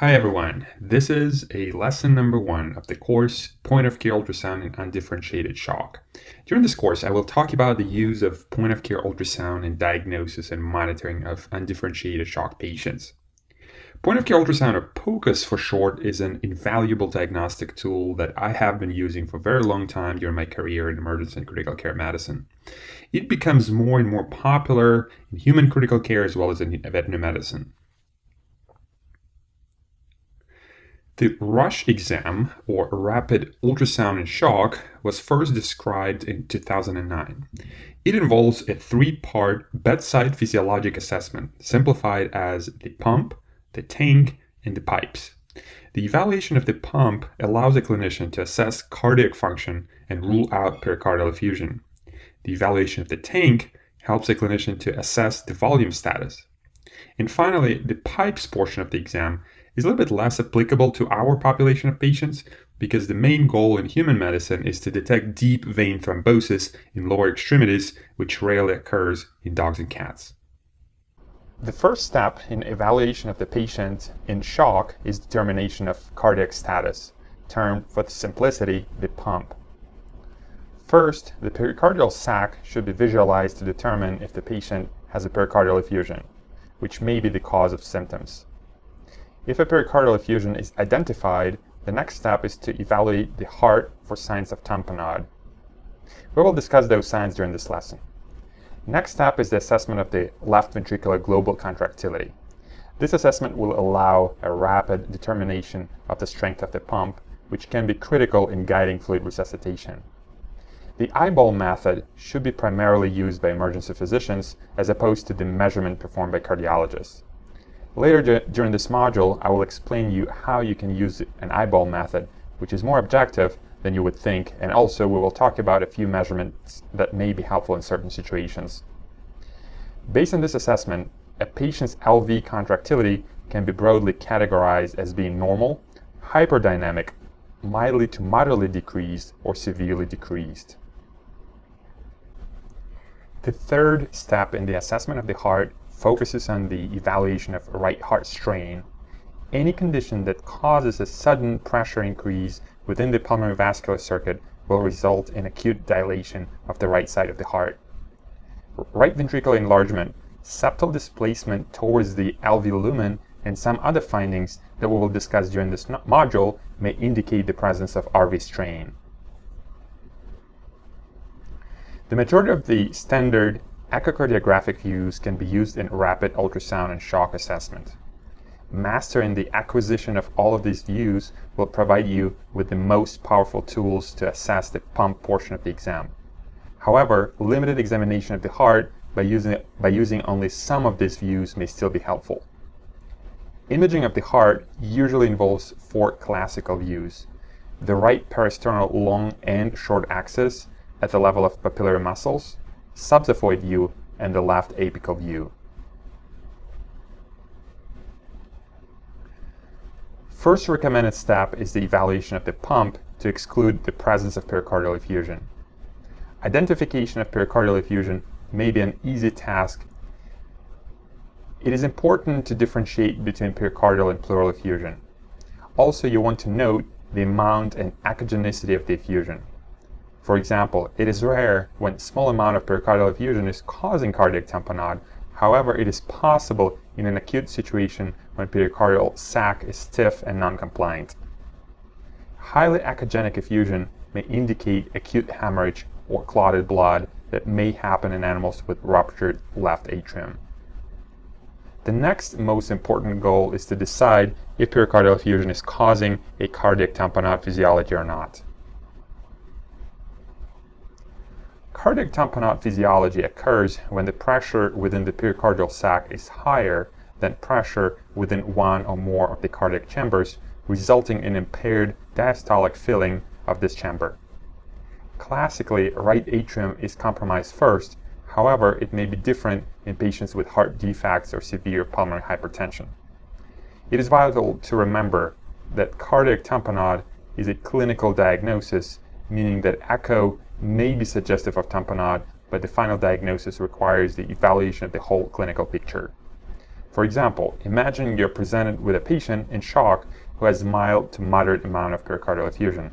Hi everyone, this is a lesson number 1 of the course Point-of-Care Ultrasound and Undifferentiated Shock. During this course, I will talk about the use of Point-of-Care Ultrasound in diagnosis and monitoring of undifferentiated shock patients. Point-of-Care Ultrasound, or POCUS for short, is an invaluable diagnostic tool that I have been using for a very long time during my career in emergency and critical care medicine. It becomes more and more popular in human critical care as well as in veterinary medicine. The RUSH exam, or rapid ultrasound in shock, was first described in 2009. It involves a 3-part bedside physiologic assessment, simplified as the pump, the tank, and the pipes. The evaluation of the pump allows a clinician to assess cardiac function and rule out pericardial effusion. The evaluation of the tank helps a clinician to assess the volume status. And finally, the pipes portion of the exam is a little bit less applicable to our population of patients because the main goal in human medicine is to detect deep vein thrombosis in lower extremities, which rarely occurs in dogs and cats. The first step in evaluation of the patient in shock is determination of cardiac status, termed for simplicity, the pump. First, the pericardial sac should be visualized to determine if the patient has a pericardial effusion, which may be the cause of symptoms. If a pericardial effusion is identified, the next step is to evaluate the heart for signs of tamponade. We will discuss those signs during this lesson. Next step is the assessment of the left ventricular global contractility. This assessment will allow a rapid determination of the strength of the pump, which can be critical in guiding fluid resuscitation. The eyeball method should be primarily used by emergency physicians as opposed to the measurement performed by cardiologists. Later during this module, I will explain you how you can use an eyeball method, which is more objective than you would think, and also we will talk about a few measurements that may be helpful in certain situations. Based on this assessment, a patient's LV contractility can be broadly categorized as being normal, hyperdynamic, mildly to moderately decreased, or severely decreased. The third step in the assessment of the heart focuses on the evaluation of right heart strain, any condition that causes a sudden pressure increase within the pulmonary vascular circuit will result in acute dilation of the right side of the heart. Right ventricular enlargement, septal displacement towards the LV lumen, and some other findings that we will discuss during this module may indicate the presence of RV strain. The majority of the standard echocardiographic views can be used in rapid ultrasound and shock assessment. Mastering the acquisition of all of these views will provide you with the most powerful tools to assess the pump portion of the exam. However, limited examination of the heart by using only some of these views may still be helpful. Imaging of the heart usually involves 4 classical views: the right parasternal long and short axis at the level of papillary muscles, Subxiphoid view, and the left apical view. First recommended step is the evaluation of the pump to exclude the presence of pericardial effusion. Identification of pericardial effusion may be an easy task. It is important to differentiate between pericardial and pleural effusion. Also, you want to note the amount and echogenicity of the effusion. For example, it is rare when a small amount of pericardial effusion is causing cardiac tamponade. However, it is possible in an acute situation when pericardial sac is stiff and non-compliant. Highly echogenic effusion may indicate acute hemorrhage or clotted blood that may happen in animals with ruptured left atrium. The next most important goal is to decide if pericardial effusion is causing a cardiac tamponade physiology or not. Cardiac tamponade physiology occurs when the pressure within the pericardial sac is higher than pressure within one or more of the cardiac chambers, resulting in impaired diastolic filling of this chamber. Classically, right atrium is compromised first, however, it may be different in patients with heart defects or severe pulmonary hypertension. It is vital to remember that cardiac tamponade is a clinical diagnosis, meaning that echo may be suggestive of tamponade, but the final diagnosis requires the evaluation of the whole clinical picture. For example, imagine you're presented with a patient in shock who has mild to moderate amount of pericardial effusion.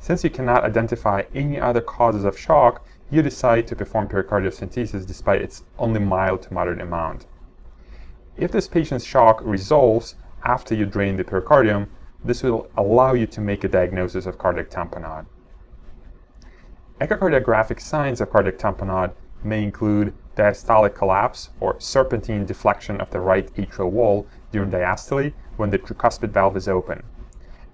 Since you cannot identify any other causes of shock, you decide to perform pericardiocentesis despite its only mild to moderate amount. If this patient's shock resolves after you drain the pericardium, this will allow you to make a diagnosis of cardiac tamponade. Echocardiographic signs of cardiac tamponade may include diastolic collapse or serpentine deflection of the right atrial wall during diastole when the tricuspid valve is open.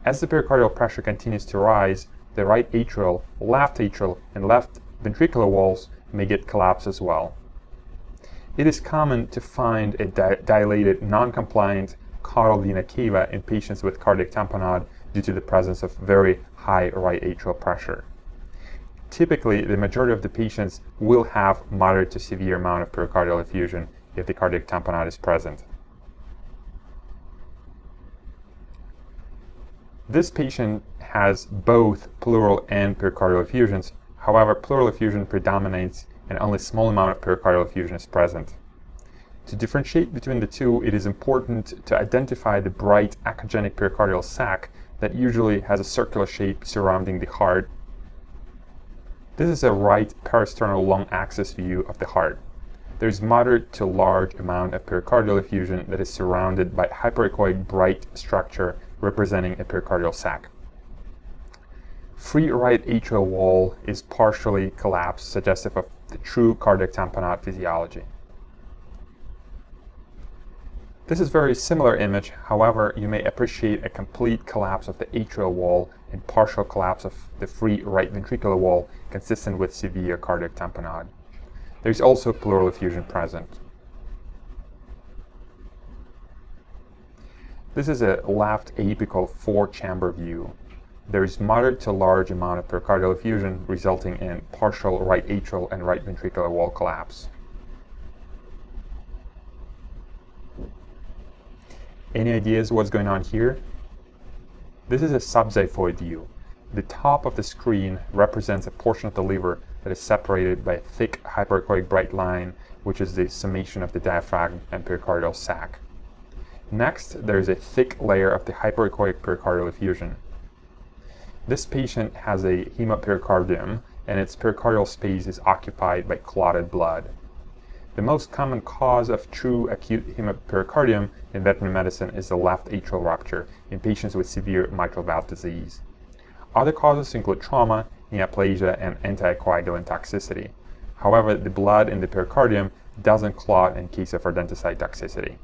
As the pericardial pressure continues to rise, the right atrial, and left ventricular walls may get collapsed as well. It is common to find a dilated, non-compliant caudal vena cava in patients with cardiac tamponade due to the presence of very high right atrial pressure. Typically, the majority of the patients will have moderate to severe amount of pericardial effusion if the cardiac tamponade is present. This patient has both pleural and pericardial effusions. However, pleural effusion predominates and only a small amount of pericardial effusion is present. To differentiate between the two, it is important to identify the bright echogenic pericardial sac that usually has a circular shape surrounding the heart. This is a right parasternal long axis view of the heart. There is moderate to large amount of pericardial effusion that is surrounded by hyperechoic bright structure representing a pericardial sac. Free right atrial wall is partially collapsed, suggestive of the true cardiac tamponade physiology. This is a very similar image, however, you may appreciate a complete collapse of the atrial wall and partial collapse of the free right ventricular wall consistent with severe cardiac tamponade. There is also pleural effusion present. This is a left apical four-chamber view. There is moderate to large amount of pericardial effusion resulting in partial right atrial and right ventricular wall collapse. Any ideas what's going on here? This is a subxiphoid view. The top of the screen represents a portion of the liver that is separated by a thick hyperechoic bright line, which is the summation of the diaphragm and pericardial sac. Next, there is a thick layer of the hyperechoic pericardial effusion. This patient has a hemopericardium, and its pericardial space is occupied by clotted blood. The most common cause of true acute hemopericardium in veterinary medicine is the left atrial rupture in patients with severe mitral valve disease. Other causes include trauma, neoplasia, and anticoagulant toxicity. However, the blood in the pericardium doesn't clot in case of rodenticide toxicity.